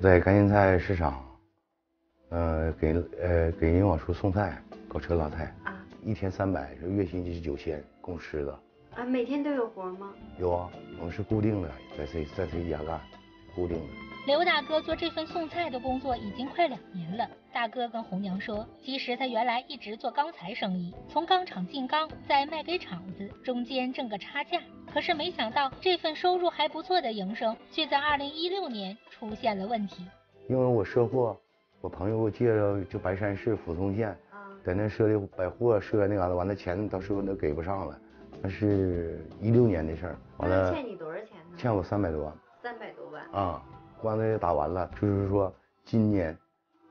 在甘心菜市场，给银网叔送菜，搞车拉菜啊，1天300，月薪就是9000，供吃的啊。每天都有活吗？有啊，我们是固定的，在谁家干，固定的。 刘大哥做这份送菜的工作已经快2年了。大哥跟红娘说，其实他原来一直做钢材生意，从钢厂进钢，再卖给厂子，中间挣个差价。可是没想到这份收入还不错的营生，却在2016年出现了问题。因为我涉货，我朋友给我介绍，就白山市抚通县，在那设立百货设那完了钱到时候都给不上了，那是16年的事儿。完了欠你多少钱呢？欠我300多万。300多万啊。 官司打完了，就是说今年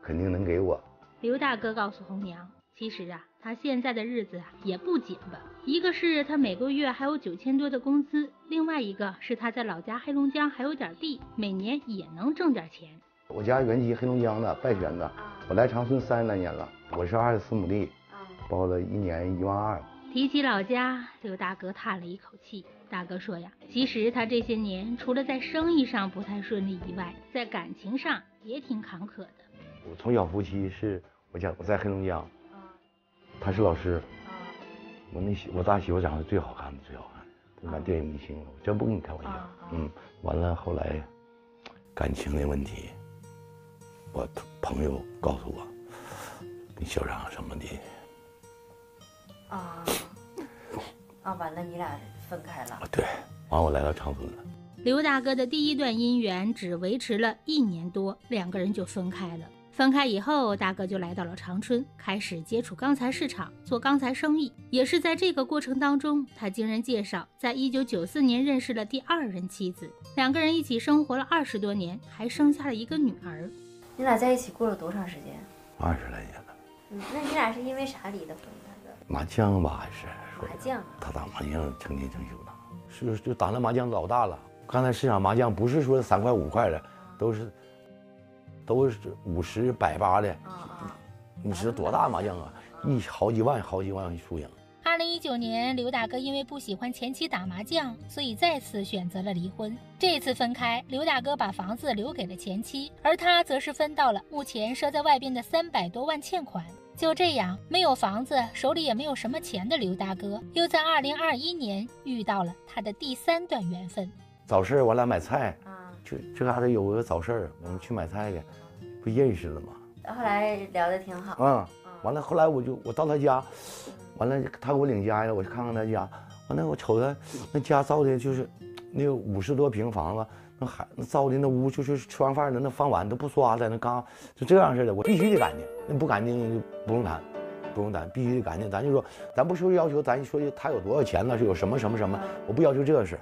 肯定能给我。刘大哥告诉红娘，其实啊，他现在的日子也不紧吧。一个是他每个月还有9000多的工资，另外一个是他在老家黑龙江还有点地，每年也能挣点钱。我家原籍黑龙江的，拜泉的，我来长春30来年了，我是24亩地，包了1年1万2。提起老家，刘大哥叹了一口气。 大哥说呀，其实他这些年除了在生意上不太顺利以外，在感情上也挺坎坷的。我从小夫妻是我在黑龙江，他是老师，我大媳妇长得最好看的，满电影明星了，我真不跟你开玩笑。完了后来感情的问题，我朋友告诉我，你小张什么的。完了你俩。 分开了，对，完我来到长春了。刘大哥的第一段姻缘只维持了1年多，两个人就分开了。分开以后，大哥就来到了长春，开始接触钢材市场，做钢材生意。也是在这个过程当中，他经人介绍，在1994年认识了第2任妻子，两个人一起生活了20多年，还生下了一个女儿。你俩在一起过了多长时间？20来年了。那你俩是因为啥离的婚呢？ 麻将吧，还是麻将？他打麻将成天成宿打，就打那麻将老大了。刚才市场麻将不是说3块5块的，都是50、100、80的。你知道多大麻将啊？好几万输赢。2019年，刘大哥因为不喜欢前妻打麻将，所以再次选择了离婚。这次分开，刘大哥把房子留给了前妻，而他则是分到了目前赊在外边的300多万欠款。 就这样，没有房子，手里也没有什么钱的刘大哥，又在2021年遇到了他的第3段缘分。早市我俩买菜，这嘎达有个早市，我们去买菜去，不认识了吗？后来聊得挺好。完了后来我到他家，完了他给我领家呀，我去看看他家，完了我瞅他那家造的就是那个50多平房子。 那造的那屋就是吃完饭的那放碗都不刷的那嘎，就这样似的。我必须得干净，那不干净就不用谈，不用谈，必须得干净。咱就说，咱不说要求，咱说他有多少钱了，是有什么，我不要求这事。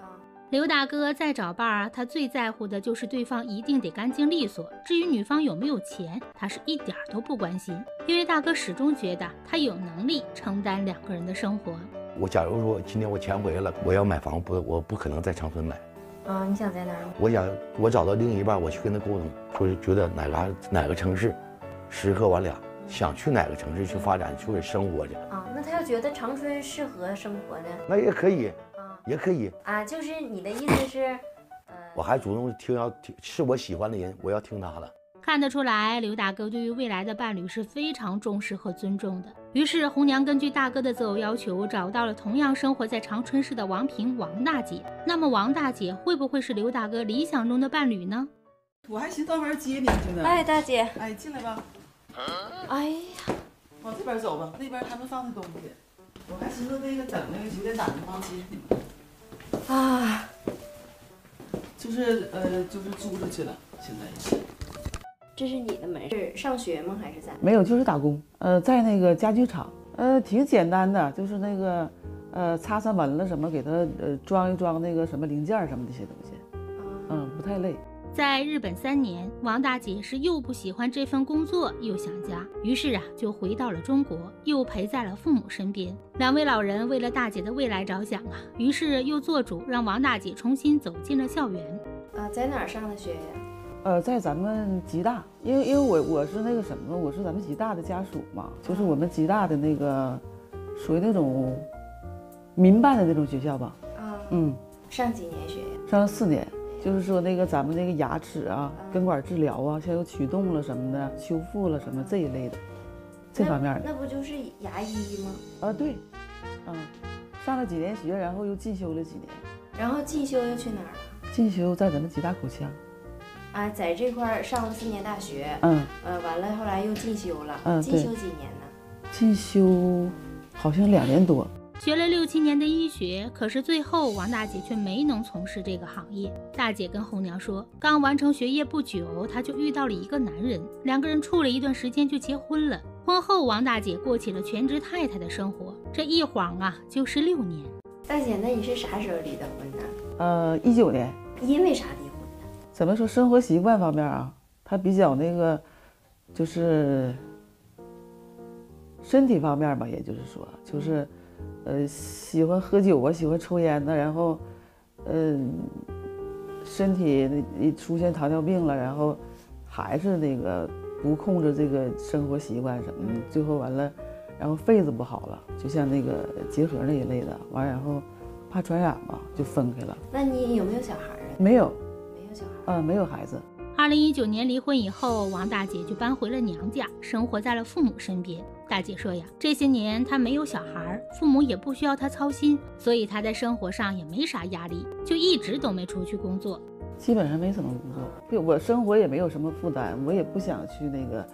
刘大哥再找伴儿，他最在乎的就是对方一定得干净利索。至于女方有没有钱，他是一点都不关心，因为大哥始终觉得他有能力承担2个人的生活。我假如说今天我钱回来了，我要买房，我不可能在长春买。 你想在哪儿？我想我找到另一半，我去跟他沟通，就是觉得哪个城市，适合我俩，想去哪个城市去发展，去生活去。那他要觉得长春适合生活呢？那也可以也可以就是你的意思是，我还主动听，是我喜欢的人，我要听他的。 看得出来，刘大哥对于未来的伴侣是非常重视和尊重的。于是，红娘根据大哥的择偶要求，找到了同样生活在长春市的王平王大姐。那么，王大姐会不会是刘大哥理想中的伴侣呢？我还寻思到门接你去呢。哎，大姐，哎，进来吧。哎呀，往这边走吧，那边他们放的东西。我还寻思那个整那个9点打那帮接你们。就是租出去了，现在也是。 这是你的门市，上学吗？还是在？没有，就是打工。在那个家具厂，挺简单的，就是那个，擦擦门了什么，给它装一装那个什么零件什么这些东西，不太累。在日本3年，王大姐是又不喜欢这份工作，又想家，于是就回到了中国，又陪在了父母身边。2位老人为了大姐的未来着想于是又做主让王大姐重新走进了校园。在哪儿上的学呀？ 在咱们吉大，因为我是那个什么，我是咱们吉大的家属嘛，就是我们吉大的那个，属于那种民办的那种学校吧。上几年学呀？上了4年。就是说那个咱们那个牙齿啊、根管治疗啊，像有龋洞了什么的、修复了什么这一类的，这方面的。那不就是牙医吗？啊，对，啊，上了几年学，然后又进修了几年。然后进修又去哪儿了？进修在咱们吉大口腔。啊，在这块上了4年大学，完了后来又进修了，进修几年呢？进修好像2年多。 学了6、7年的医学，可是最后王大姐却没能从事这个行业。大姐跟红娘说，刚完成学业不久，她就遇到了一个男人，2个人处了一段时间就结婚了。婚后，王大姐过起了全职太太的生活。这一晃啊，就16年。大姐，那你是啥时候离的婚呢？19年。因为啥离婚呢？怎么说，生活习惯方面啊，她比较那个，就是身体方面吧，也就是说，喜欢喝酒啊，喜欢抽烟的，然后，身体出现糖尿病了，然后还是那个不控制这个生活习惯什么的，最后完了，然后肺子不好了，就像那个结核那一类的，完然后怕传染嘛，就分开了。那你有没有小孩啊？没有，没有小孩啊，没有孩子。2019年离婚以后，王大姐就搬回了娘家，生活在了父母身边。大姐说呀，这些年她没有小孩，父母也不需要她操心，所以她在生活上也没啥压力，就一直都没出去工作，基本上没什么工作。对我生活也没有什么负担，我也不想去那个，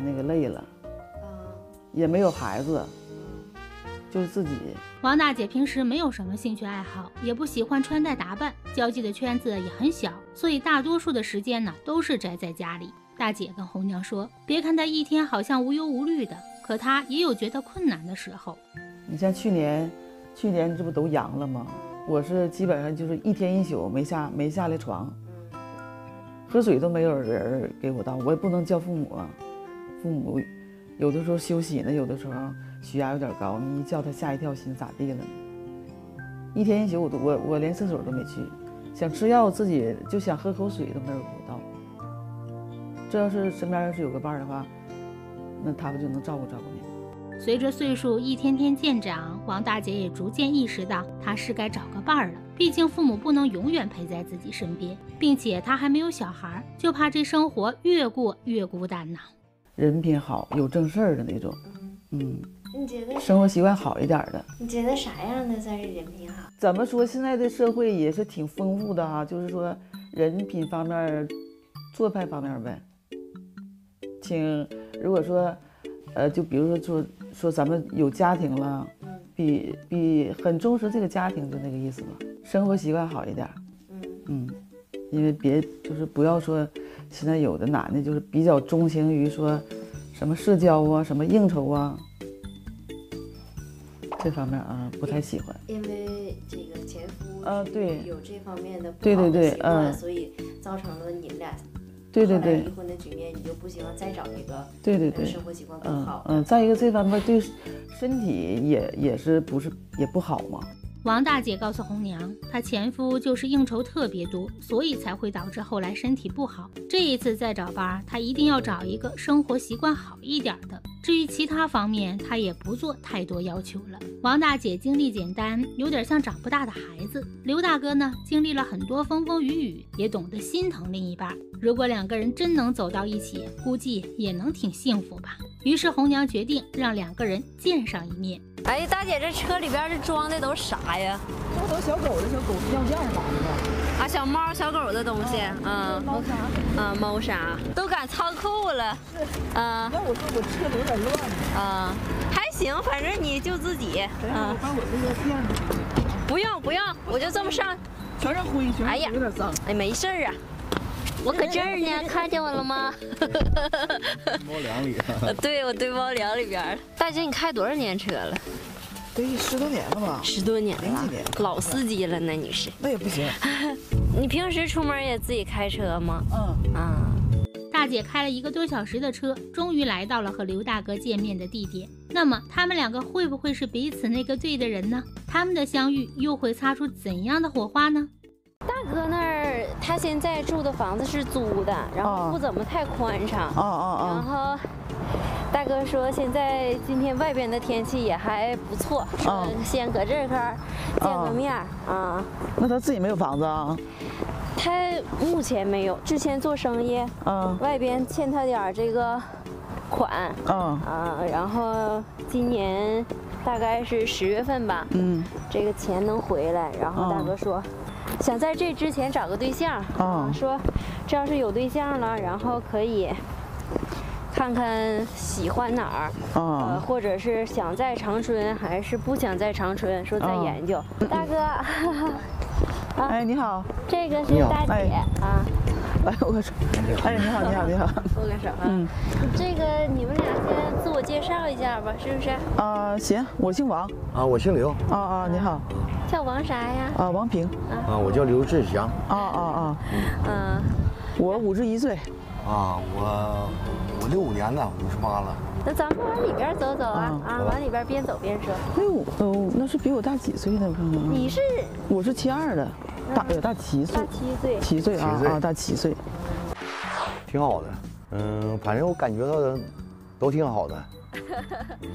那个累了，也没有孩子，就是自己。王大姐平时没有什么兴趣爱好，也不喜欢穿戴打扮，交际的圈子也很小，所以大多数的时间呢都是宅在家里。大姐跟红娘说，别看她一天好像无忧无虑的，可她也有觉得困难的时候。你像去年这不都阳了吗？我是基本上就是1天1宿没下来床，喝水都没有人给我倒，我也不能叫父母啊，父母有的时候休息呢，有的时候。 血压有点高，你一叫他吓一跳，心咋地了呢？1天1宿我连厕所都没去，想吃药自己就想喝口水都没有给我倒。这要是身边要是有个伴儿的话，那他不就能照顾照顾你？随着岁数一天天渐长，王大姐也逐渐意识到她是该找个伴儿了。毕竟父母不能永远陪在自己身边，并且她还没有小孩，就怕这生活越过越孤单呐。人品好，有正事儿的那种，你觉得生活习惯好一点的，你觉得啥样的算是人品好？怎么说，现在的社会也是挺丰富的哈，就是说人品方面、做派方面呗。如果说，就比如说咱们有家庭了，比很重视这个家庭，就那个意思吧。生活习惯好一点，因为就是不要说，现在有的男的就是比较钟情于说，什么社交啊，什么应酬啊。 这方面啊，不太喜欢，因为这个前夫对有这方面的不好的习惯，所以造成了你们俩离婚的局面，你就不希望再找一个生活习惯更好。再一个这方面对身体也不好嘛。王大姐告诉红娘，她前夫就是应酬特别多，所以才会导致后来身体不好。这一次再找吧，她一定要找一个生活习惯好一点的。 至于其他方面，她也不做太多要求了。王大姐经历简单，有点像长不大的孩子。刘大哥呢，经历了很多风风雨雨，也懂得心疼另一半。如果2个人真能走到一起，估计也能挺幸福吧。于是红娘决定让2个人见上一面。哎，大姐，这车里边这装的都啥呀？这都小狗的小狗尿垫啥的啊，小猫小狗的东西，猫砂，猫砂都敢仓库了，要我说我车流。 乱还行，反正你就自己。我把我这个垫不用不用，我就这么上。全是灰，全是有点脏。哎，没事啊，我搁这儿呢，看见我了吗？猫粮里。对，我堆猫粮里边。大姐，你开多少年车了？得10多年了吧？10多年了，老司机了呢，你是？那也不行。你平时出门也自己开车吗？大姐开了1个多小时的车，终于来到了和刘大哥见面的地点。那么他们2个会不会是彼此那个对的人呢？他们的相遇又会擦出怎样的火花呢？大哥那儿他现在住的房子是租的，然后不怎么太宽敞。然后大哥说现在今天外边的天气也还不错，说先搁这儿见个面。那他自己没有房子啊？他目前没有，之前做生意，嗯，外边欠他点这个款，嗯啊，然后今年大概是10月份吧，嗯，这个钱能回来。然后大哥说，想在这之前找个对象，啊，说这要是有对象了，然后可以看看喜欢哪儿，或者是想在长春还是不想在长春，说再研究。大哥，哎，你好，这个是大姐啊，来握个手，哎，你好，你好，你好，握个手啊。嗯，这个你们俩先自我介绍一下吧，是不是？啊，行，我姓王啊，我姓刘啊啊，你好，叫王啥呀？啊，王平啊，我叫刘志祥啊啊啊，嗯，我51岁啊，我65年的，58了。那咱们往里边走走啊啊，往里边边走边说。65，那是比我大几岁的？我看看。你是？我是72的，大7岁。大7岁。7岁啊啊，大7岁。挺好的，嗯，反正我感觉到的都挺好的。嗯，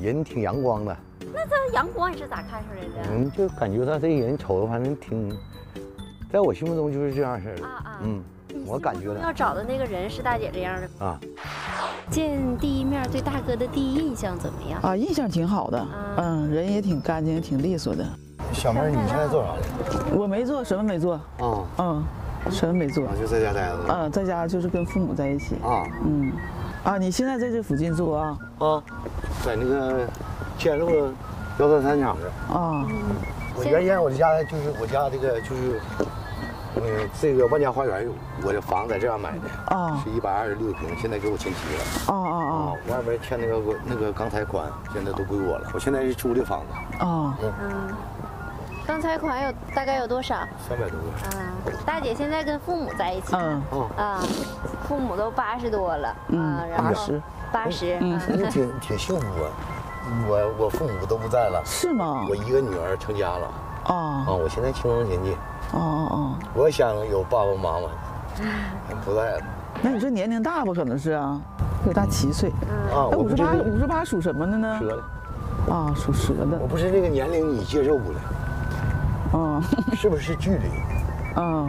人挺阳光的。那这阳光是咋看出来的？嗯，就感觉他这人瞅着，反正挺，在我心目中就是这样式的。啊啊。嗯。我感觉要找的那个人是大姐这样的啊。见第一面对大哥的第一印象怎么样啊？印象挺好的，嗯，人也挺干净，挺利索的。小妹，你现在做啥？我没做什么，没做啊，嗯，什么没做，就在家待着。嗯，在家就是跟父母在一起啊。嗯，啊，你现在在这附近住啊？啊，在那个建路133厂子啊。我原先我的家就是我家这个就是。嗯，这个万家花园，我的房在这样买的啊，是126平，现在给我签齐了。哦哦哦，外边欠那个钢材款，现在都归我了。我现在是租的房子。哦，嗯，钢材款有大概有多少？300多。啊，大姐现在跟父母在一起。嗯嗯啊，父母都80多了。嗯，80。嗯，挺幸福啊，我父母都不在了。是吗？我一个女儿成家了。啊啊，我现在轻装简进。哦哦哦！我想有爸爸妈妈，不在了。那你说年龄大吧？可能是啊，比我大7岁。啊，那58属什么的呢？蛇的。啊，属蛇的。我不是这个年龄，你接受不了。啊，是不是距离？啊。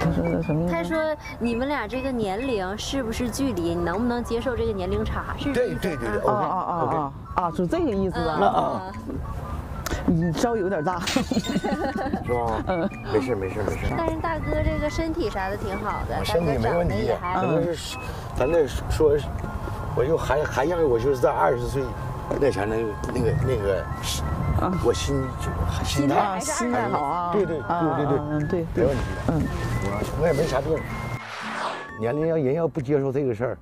他说的什么？他说你们俩这个年龄是不是距离？你能不能接受这个年龄差？是。对。啊，是这个意思啊。你稍微有点大，是吧？嗯，没事。但是大哥这个身体啥的挺好的，身体没问题。咱这说，我就还让我就是在20岁那前那个，我心态好啊。对，没问题的。嗯，我也没啥病。年龄人要不接受这个事儿，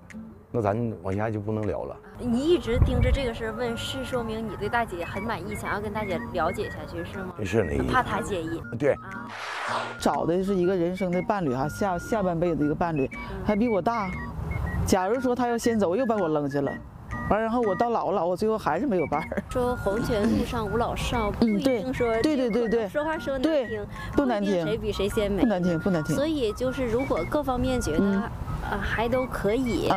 那咱往下就不能聊了。你一直盯着这个事儿问，是说明你对大姐很满意，想要跟大姐了解下去，是吗？是那意思。怕她介意。对。啊。找的是一个人生的伴侣哈，下半辈子一个伴侣，还比我大。假如说他要先走，又把我扔下了，完然后我到老了，我最后还是没有伴儿。说黄泉路上无老少，不一定说对，说话说难听，不难听，谁比谁先美，不难听。所以就是如果各方面觉得。还都可以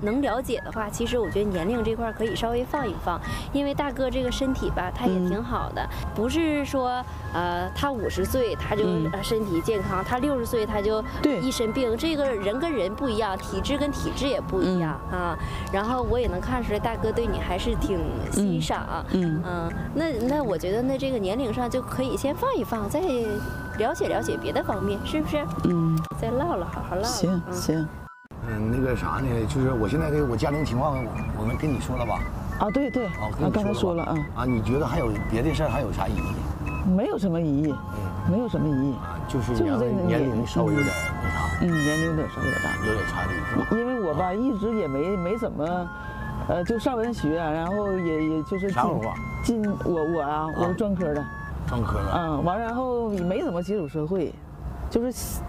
能了解的话，其实我觉得年龄这块可以稍微放一放，因为大哥这个身体吧，他也挺好的，不是说他50岁他就身体健康，他60岁他就一身病，这个人跟人不一样，体质跟体质也不一样啊。然后我也能看出来，大哥对你还是挺欣赏，那我觉得那这个年龄上就可以先放一放，再了解别的方面，是不是？嗯，再唠唠，好唠。行。嗯，那个啥呢？就是我现在这个我家庭情况，我们跟你说了吧？啊，对，我刚才说了啊。啊，你觉得还有别的事儿，还有啥意义？没有什么意义，啊，就是年龄稍微有点那啥。嗯，年龄有点差距是吧？因为我吧，一直也没怎么，就上文学，然后也就是进我是专科的。专科的。嗯，完然后没怎么接触社会，就是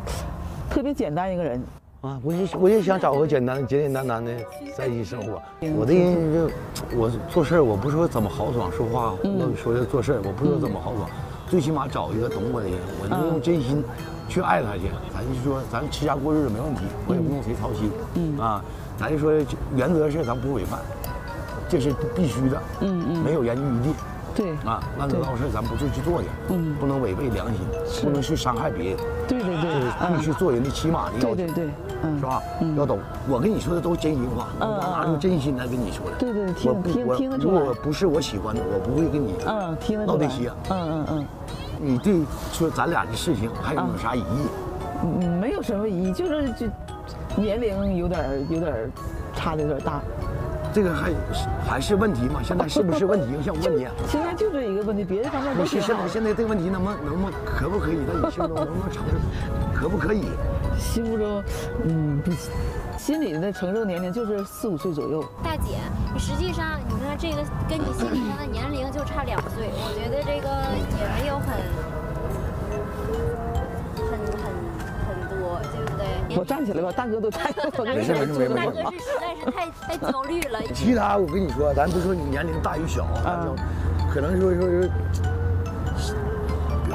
特别简单一个人。啊，我也想找个简单的在一起生活。我的人就我做事儿，我不是说怎么豪爽说话，我说要做事儿，我不是说怎么豪爽，最起码找一个懂我的人，我就用真心去爱他去。咱就说咱吃家过日子没问题，我也不用谁操心。嗯啊，咱就说原则是咱不违反，这是必须的。嗯，没有言语余地。对啊，那能闹事咱不就去做去，嗯，不能违背良心，不能去伤害别人。对对对，必须做人的起码的要求。对对对，嗯，是吧？要懂。我跟你说的都是真心话，我拿出真心来跟你说的。对对，听得出来。如果不是我喜欢的，我不会跟你听得出来。闹这些。嗯。你对说咱俩的事情还有没有啥疑义？没有什么疑义，就是年龄有点差的有点大。 这个还是问题吗？现在是不是问题？像我问你、啊，现在就这一个问题，别的方面不是。现在这个问题能不能可不可以在你心中能不能承受？可不可以？心目中，不行。心理的承受年龄就是4、5岁左右。大姐，你实际上你看这个跟你心理上的年龄就差2岁，我觉得这个也没有很多，对不对？ 我站起来吧，大哥都站起来。没事，大哥是实在是太焦虑了。其他我跟你说，咱不说你年龄大与小，可能说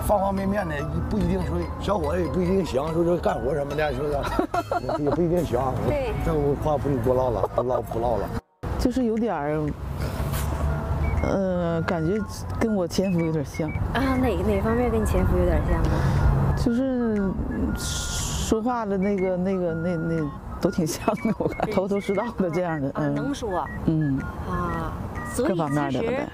方方面面的，不一定说小伙子也不一定行，说干活什么的，是不是？也不一定行。对，这我话不多唠了，不唠了。就是有点儿，感觉跟我前夫有点像。啊，哪方面跟你前夫有点像啊？就是。 说话的那都挺像的，我看头头是道的这样的，能说，所以其实，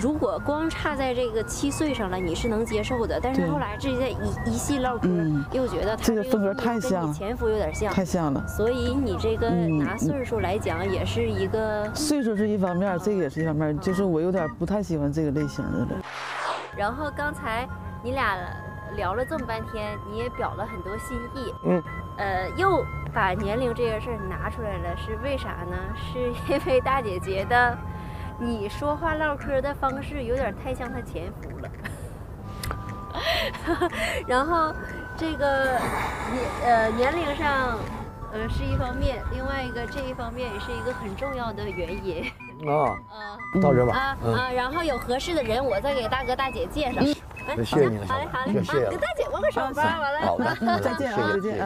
如果光差在这个7岁上了，你是能接受的，但是后来这些一系唠嗑，又觉得这个风格太像，跟你前夫有点像，太像了。所以你这个拿岁数来讲，也是一个岁数是一方面，这个也是一方面，就是我有点不太喜欢这个类型的了。然后刚才你俩。 聊了这么半天，你也表了很多心意，又把年龄这个事儿拿出来了，是为啥呢？是因为大姐觉得你说话唠嗑的方式有点太像她前夫了，然后这个年龄上是一方面，另外一个这一方面也是一个很重要的原因。 啊，到这吧啊，然后有合适的人，我再给大哥大姐介绍。谢谢你了，好嘞，跟大姐握个手吧，完了，好的，再见啊，再见啊。